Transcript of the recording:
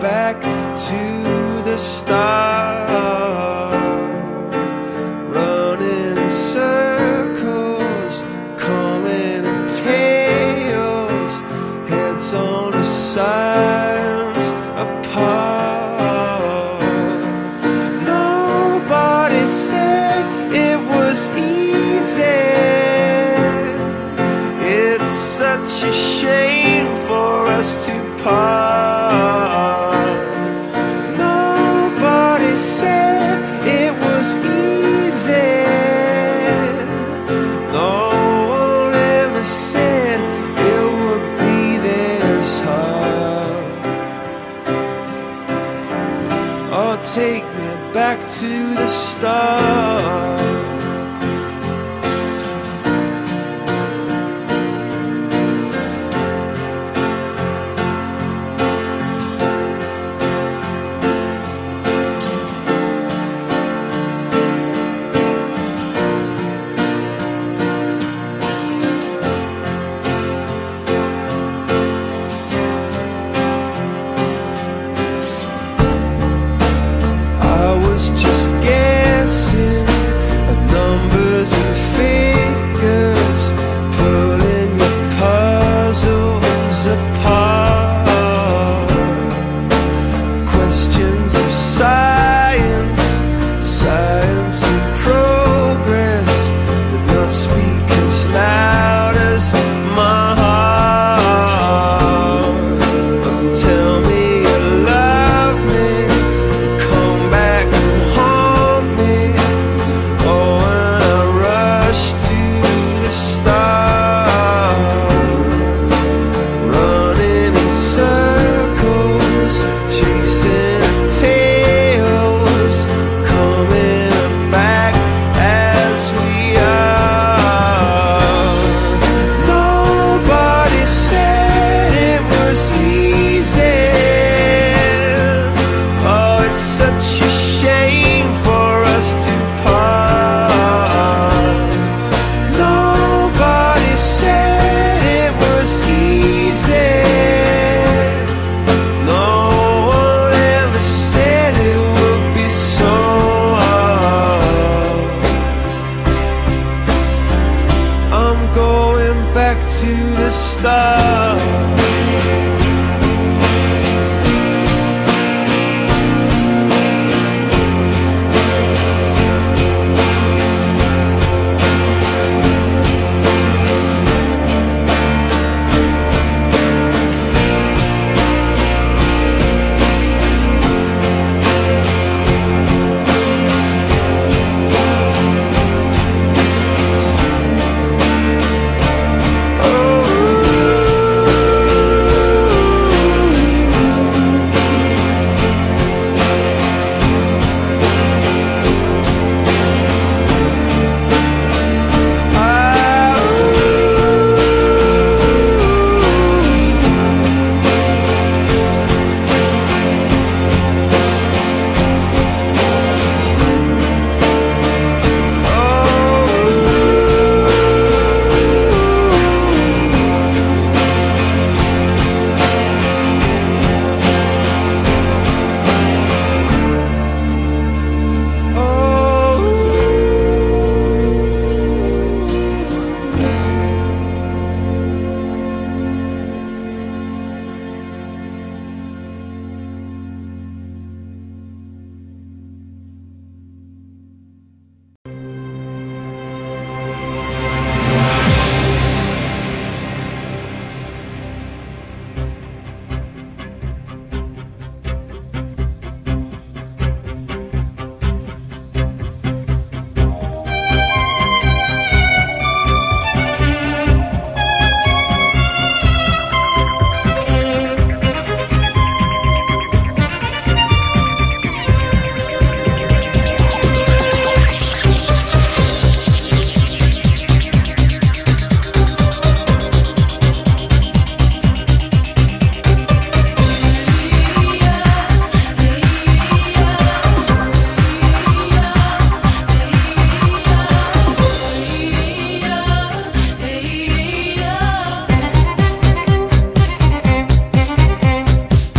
back to the start. Running in circles, coming in tails, heads on the sides apart. Nobody said it was easy. It's such a shame for us to part. Nobody said it was easy. No one ever said it would be this hard. Oh, take me back to the start. Just guessing at numbers and figures, pulling your puzzles apart. Questions of science, science and progress did not speak as loud as my heart. Tell me you love me, back to the start.